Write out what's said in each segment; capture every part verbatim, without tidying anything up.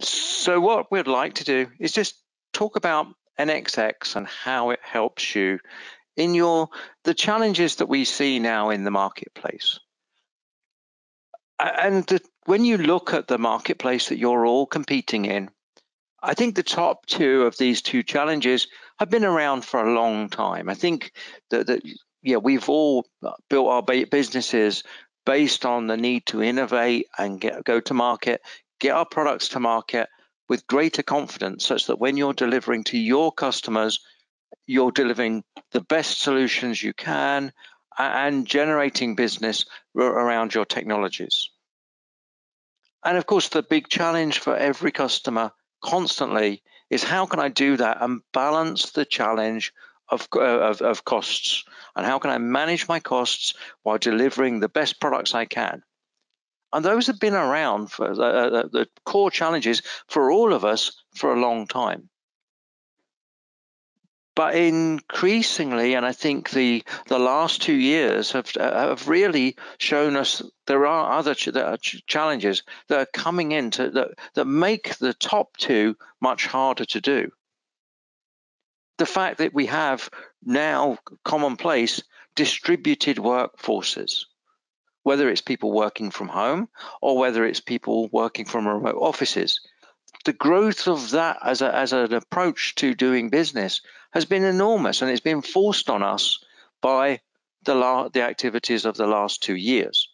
So what we'd like to do is just talk about N X X and how it helps you in your the challenges that we see now in the marketplace. And the, when you look at the marketplace that you're all competing in, I think the top two of these two challenges have been around for a long time. I think that, that yeah, we've all built our businesses based on the need to innovate and get, go to market, get our products to market with greater confidence, such that when you're delivering to your customers, you're delivering the best solutions you can and generating business around your technologies. And of course, the big challenge for every customer constantly is, how can I do that and balance the challenge of, of, of costs? And how can I manage my costs while delivering the best products I can? And those have been around for the, the core challenges for all of us for a long time. But increasingly, and I think the the last two years have have really shown us there are other ch there are ch challenges that are coming in to, that that make the top two much harder to do. The fact that we have now commonplace distributed workforces, whether it's people working from home or whether it's people working from remote offices. The growth of that as, a, as an approach to doing business has been enormous, and it's been forced on us by the, la the activities of the last two years.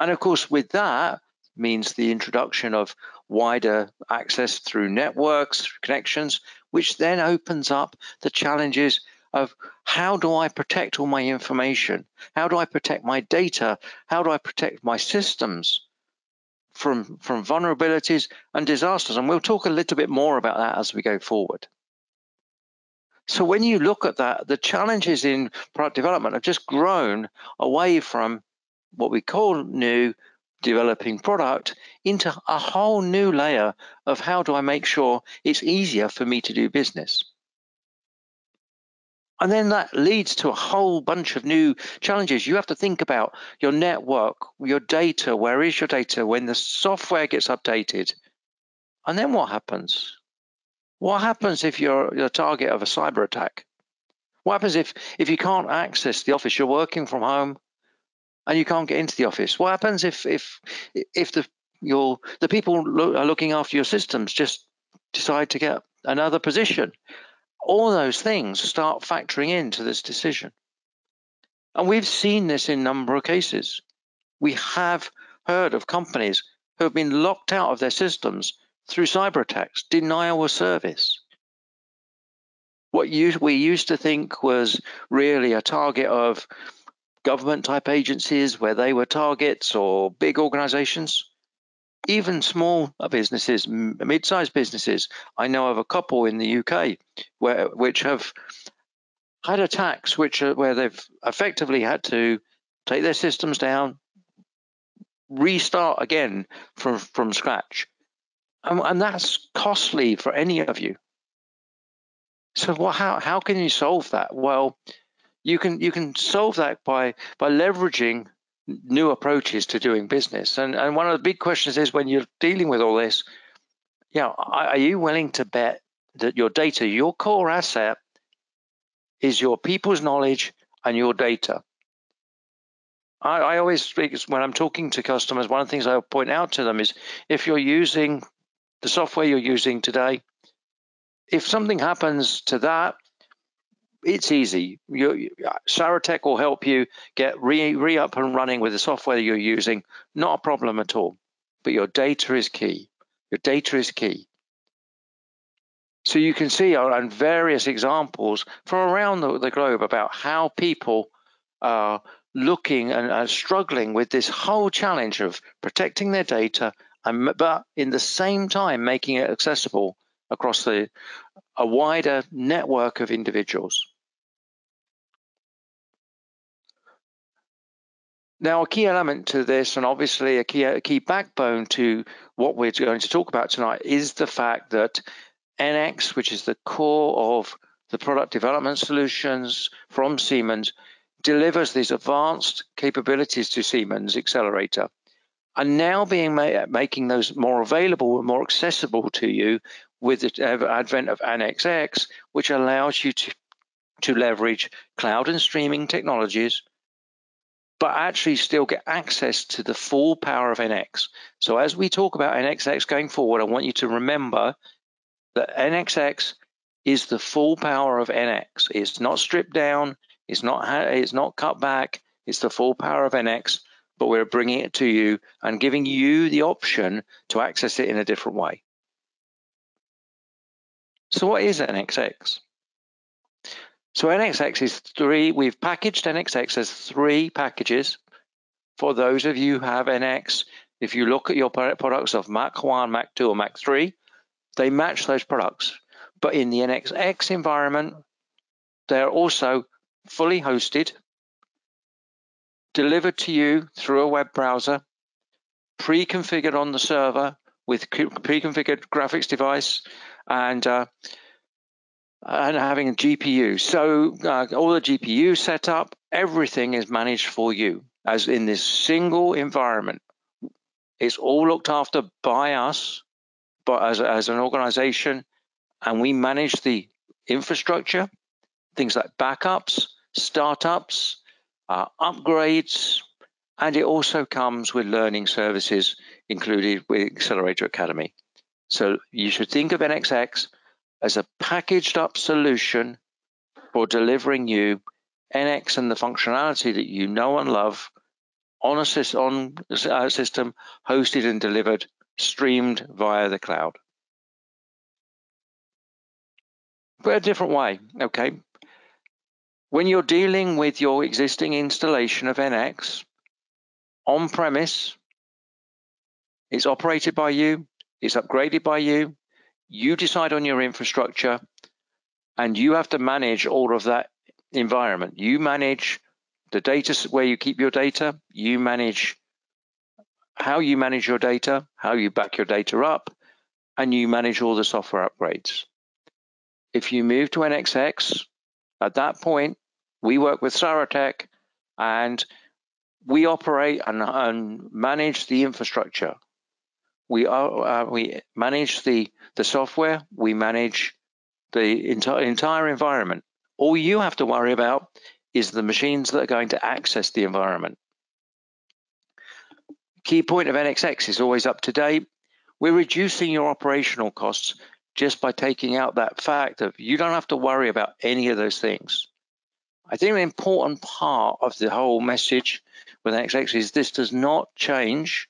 And of course, with that means the introduction of wider access through networks, connections, which then opens up the challenges of how do I protect all my information? How do I protect my data? How do I protect my systems from from vulnerabilities and disasters? And we'll talk a little bit more about that as we go forward. So when you look at that, the challenges in product development have just grown away from what we call new developing product into a whole new layer of how do I make sure it's easier for me to do business. And then that leads to a whole bunch of new challenges. You have to think about your network, your data. Where is your data when the software gets updated? And then what happens? What happens if you're the target of a cyber attack? What happens if, if you can't access the office? You're working from home and you can't get into the office. What happens if, if, if the, your, the people lo- are looking after your systems just decide to get another position? All those things start factoring into this decision. And we've seen this in a number of cases. We have heard of companies who have been locked out of their systems through cyber attacks, denial of service. What you, we used to think was really a target of government type agencies where they were targets, or big organizations. Even small businesses, mid-sized businesses, I know of a couple in the U K where which have had attacks which are, where they've effectively had to take their systems down, restart again from, from scratch. And, and that's costly for any of you. So well, how, how can you solve that? Well, you can, you can solve that by, by leveraging new approaches to doing business. And, and one of the big questions is, when you're dealing with all this, you know, are you willing to bet that your data, your core asset, is your people's knowledge and your data? I, I always speak, when I'm talking to customers, one of the things I'll point out to them is, if you're using the software you're using today, if something happens to that, it's easy. You, Saratech will help you get re, re up and running with the software you're using. Not a problem at all. But your data is key. Your data is key. So you can see on various examples from around the, the globe about how people are looking and are struggling with this whole challenge of protecting their data, and but in the same time making it accessible across the a wider network of individuals. Now, a key element to this, and obviously a key, a key backbone to what we're going to talk about tonight, is the fact that N X, which is the core of the product development solutions from Siemens, delivers these advanced capabilities to Siemens Accelerator. are now being ma making those more available and more accessible to you with the advent of Annex X, which allows you to, to leverage cloud and streaming technologies, but actually still get access to the full power of N X. So as we talk about N X X going forward, I want you to remember that N X X is the full power of N X. It's not stripped down, it's not, it's not cut back, it's the full power of N X, but we're bringing it to you and giving you the option to access it in a different way. So what is N X X? So N X X is three, we've packaged N X X as three packages. For those of you who have N X, if you look at your products of Mac one, Mac two, or Mac three, they match those products. But in the N X X environment, they're also fully hosted, delivered to you through a web browser, pre-configured on the server with pre-configured graphics device, and uh, and having a G P U. So uh, all the G P U setup, everything is managed for you as in this single environment. It's all looked after by us, but as, as an organization, and we manage the infrastructure, things like backups, startups, uh, upgrades, and it also comes with learning services included with Accelerator Academy. So you should think of N X X as a packaged up solution for delivering you N X and the functionality that you know and love on a system, on a system hosted and delivered, streamed via the cloud. But a different way, okay? When you're dealing with your existing installation of N X on premise, it's operated by you, it's upgraded by you, you decide on your infrastructure, and you have to manage all of that environment. You manage the data, where you keep your data, you manage how you manage your data, how you back your data up, and you manage all the software upgrades. If you move to N X X, at that point, we work with Saratech, and we operate and, and manage the infrastructure. We are uh, we manage the the software. We manage the entire entire environment. All you have to worry about is the machines that are going to access the environment. Key point of N X X is always up to date. We're reducing your operational costs just by taking out that fact that you don't have to worry about any of those things. I think an important part of the whole message with N X X is this does not change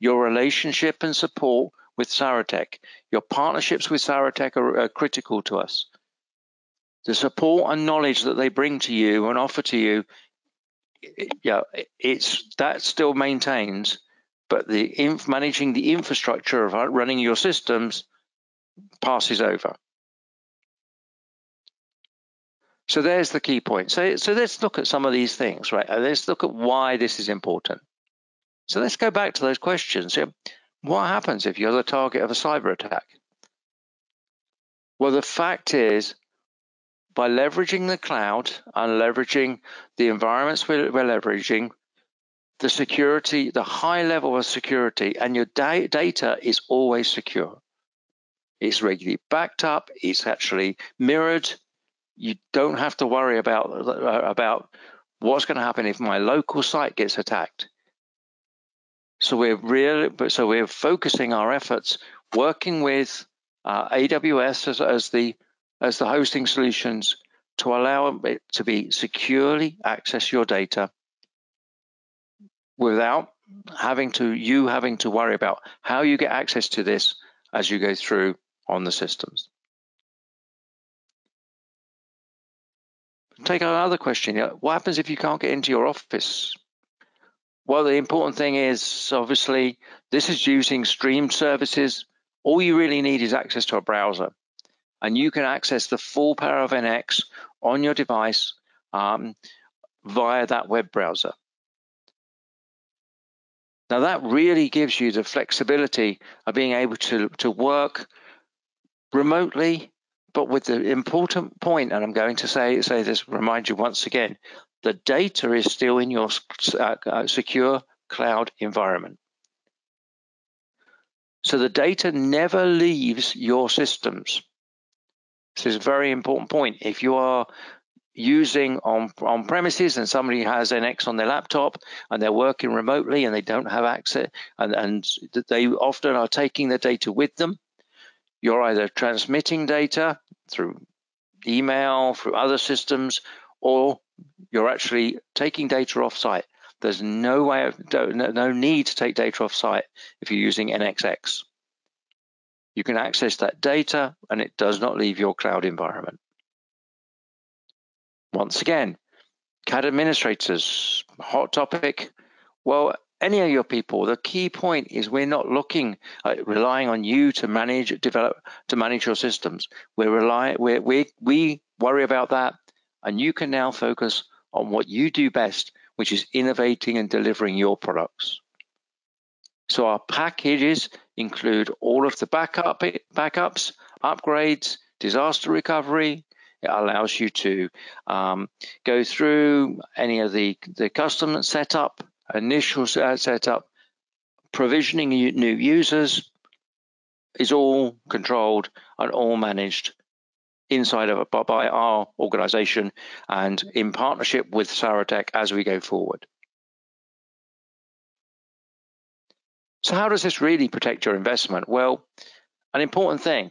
your relationship and support with Saratech. Your partnerships with Saratech are, are critical to us. The support and knowledge that they bring to you and offer to you, it, yeah, it's that still maintains, but the inf managing the infrastructure of running your systems passes over. So there's the key point. So, so let's look at some of these things, right? Let's look at why this is important. So let's go back to those questions. What happens if you're the target of a cyber attack? Well, the fact is, by leveraging the cloud and leveraging the environments we're, we're leveraging, the security, the high level of security, and your da data is always secure. It's regularly backed up. It's actually mirrored. You don't have to worry about, about what's going to happen if my local site gets attacked. So we're really, so we're focusing our efforts, working with uh, A W S as, as the as the hosting solutions to allow it to be securely access your data without having to you having to worry about how you get access to this as you go through on the systems. Take another question: what happens if you can't get into your office? Well, the important thing is, obviously, this is using streamed services. All you really need is access to a browser, and you can access the full power of N X on your device um, via that web browser. Now, that really gives you the flexibility of being able to, to work remotely, but with the important point, and I'm going to say, say this, remind you once again, the data is still in your secure cloud environment. So the data never leaves your systems. This is a very important point. If you are using on, on premises and somebody has N X on their laptop and they're working remotely and they don't have access, and, and they often are taking their data with them, you're either transmitting data through email, through other systems, or you're actually taking data off-site. There's no way, of, no need to take data off-site if you're using N X X. You can access that data and it does not leave your cloud environment. Once again, C A D administrators, hot topic. Well, any of your people, the key point is we're not looking at relying on you to manage, develop, to manage your systems. We're rely, we're, we we worry about that, and you can now focus on what you do best, which is innovating and delivering your products. So our packages include all of the backup, backups, upgrades, disaster recovery. It allows you to um, go through any of the, the custom setup, initial setup, provisioning new users, is all controlled and all managed inside of a, by our organization and in partnership with Saratech as we go forward. So how does this really protect your investment? Well, an important thing,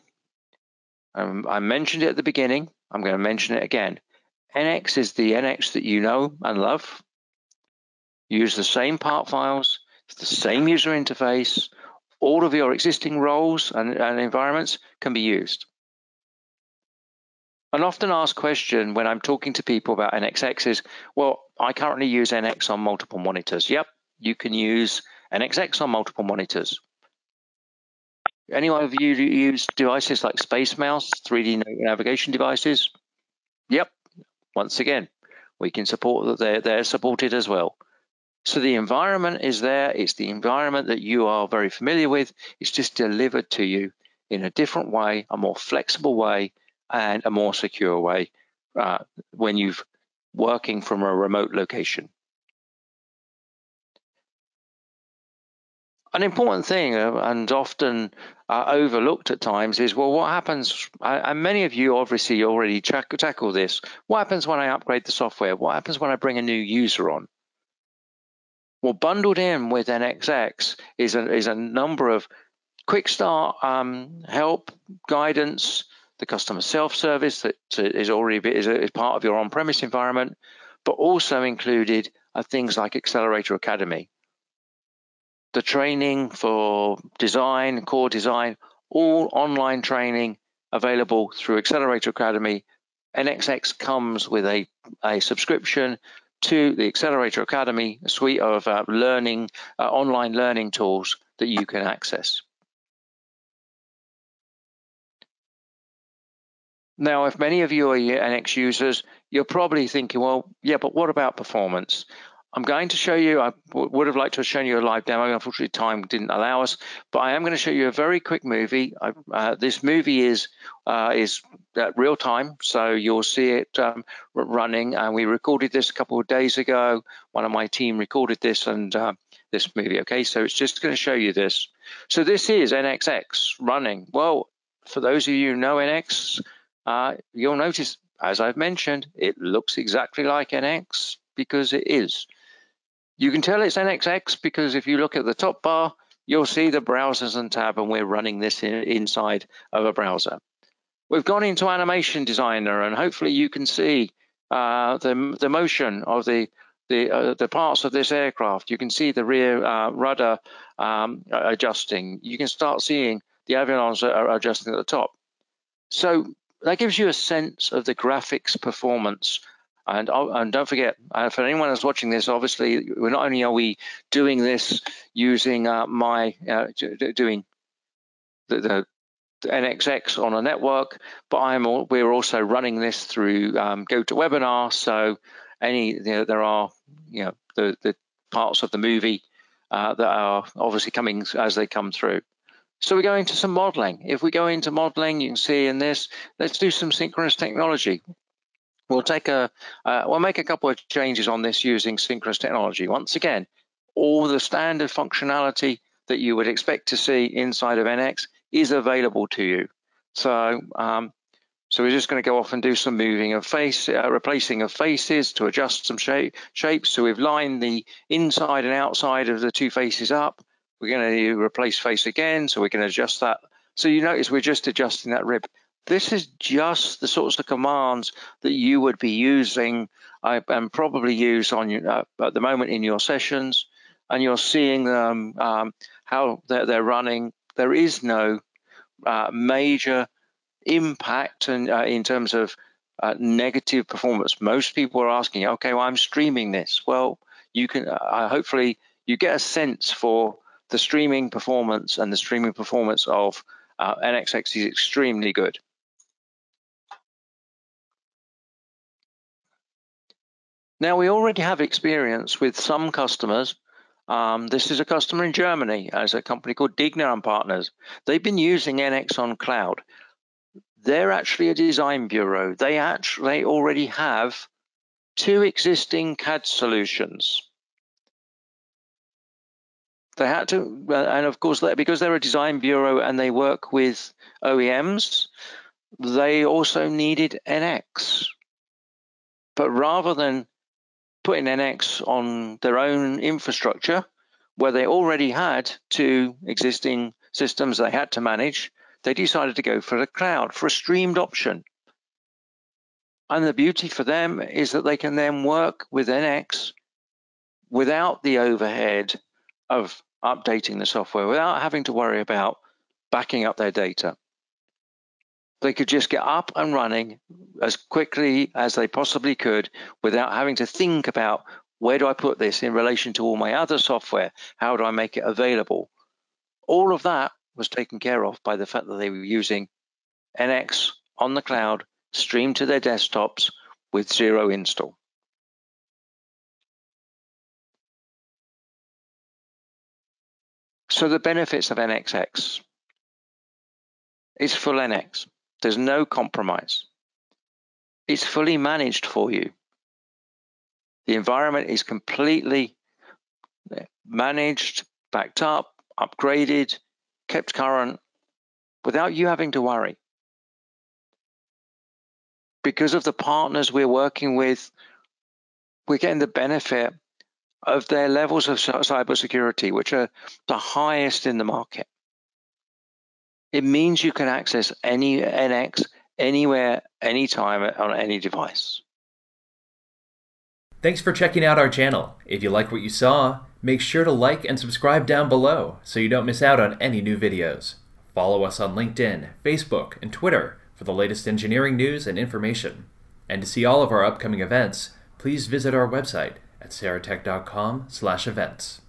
um, I mentioned it at the beginning, I'm going to mention it again. N X is the N X that you know and love. You use the same part files, it's the same user interface. All of your existing roles and, and environments can be used. An often asked question when I'm talking to people about N X X is, well, I currently use N X on multiple monitors. Yep, you can use N X X on multiple monitors. Anyone of you use devices like Space Mouse, three D navigation devices? Yep, once again, we can support that, they're, they're supported as well. So the environment is there, it's the environment that you are very familiar with, it's just delivered to you in a different way, a more flexible way, and a more secure way uh, when you're working from a remote location. An important thing and often uh, overlooked at times is, well, what happens, and many of you obviously already tack tackle this, what happens when I upgrade the software? What happens when I bring a new user on? Well, bundled in with N X X is a, is a number of quick start um, help, guidance, the customer self-service that is already is, a, is part of your on-premise environment, but also included are things like Accelerator Academy. The training for design, core design, all online training available through Accelerator Academy. N X X comes with a, a subscription to the Accelerator Academy suite of uh, learning, uh, online learning tools that you can access. Now, if many of you are N X users, you're probably thinking, well, yeah, but what about performance? I'm going to show you, I would have liked to have shown you a live demo, unfortunately time didn't allow us, but I am going to show you a very quick movie. I, uh, this movie is uh, is at real time, so you'll see it um, running, and we recorded this a couple of days ago. One of my team recorded this and uh, this movie, okay? So it's just going to show you this. So this is N X X running. Well, for those of you who know N X, uh, you'll notice, as I've mentioned, it looks exactly like N X because it is. You can tell it's N X X because if you look at the top bar, you'll see the browsers and tab, and we're running this in, inside of a browser. We've gone into Animation Designer, and hopefully you can see uh, the, the motion of the, the, uh, the parts of this aircraft. You can see the rear uh, rudder um, adjusting. You can start seeing the avions are adjusting at the top. So that gives you a sense of the graphics performance. And, and don't forget, uh, for anyone that's watching this, obviously, we're not only are we doing this using uh, my uh, doing the, the, the N X X on a network, but I'm all, we're also running this through um, GoToWebinar. So any you know, there are you know the, the parts of the movie uh, that are obviously coming as they come through. So we go into some modeling. If we go into modeling, you can see in this, let's do some synchronous technology. We'll take a, uh, we'll make a couple of changes on this using synchronous technology. Once again, all the standard functionality that you would expect to see inside of N X is available to you. So, um, so we're just going to go off and do some moving of face, uh, replacing of faces to adjust some shape, shapes. So we've lined the inside and outside of the two faces up. We're going to replace face again, so we can adjust that. So you notice we're just adjusting that rib. This is just the sorts of commands that you would be using uh, and probably use on your, uh, at the moment in your sessions, and you're seeing them, um, how they're, they're running. There is no uh, major impact in, uh, in terms of uh, negative performance. Most people are asking, okay, well, I'm streaming this. Well, you can uh, hopefully you get a sense for the streaming performance, and the streaming performance of uh, N X X is extremely good. Now, we already have experience with some customers. Um, this is a customer in Germany, as a company called Dignan Partners. They've been using N X on cloud. They're actually a design bureau. They actually already have two existing C A D solutions. They had to, and of course, because they're a design bureau and they work with O E Ms, they also needed N X. But rather than putting N X on their own infrastructure, where they already had two existing systems they had to manage, they decided to go for the cloud, for a streamed option. And the beauty for them is that they can then work with N X without the overhead of updating the software, without having to worry about backing up their data. They could just get up and running as quickly as they possibly could without having to think about, where do I put this in relation to all my other software? How do I make it available? All of that was taken care of by the fact that they were using N X on the cloud, streamed to their desktops with zero install. So the benefits of N X X is full N X. There's no compromise. It's fully managed for you. The environment is completely managed, backed up, upgraded, kept current, without you having to worry. Because of the partners we're working with, we're getting the benefit of their levels of cybersecurity, which are the highest in the market. It means you can access any N X anywhere, anytime, on any device. Thanks for checking out our channel. If you like what you saw, make sure to like and subscribe down below so you don't miss out on any new videos. Follow us on LinkedIn, Facebook, and Twitter for the latest engineering news and information. And to see all of our upcoming events, please visit our website at saratech dot com slash events.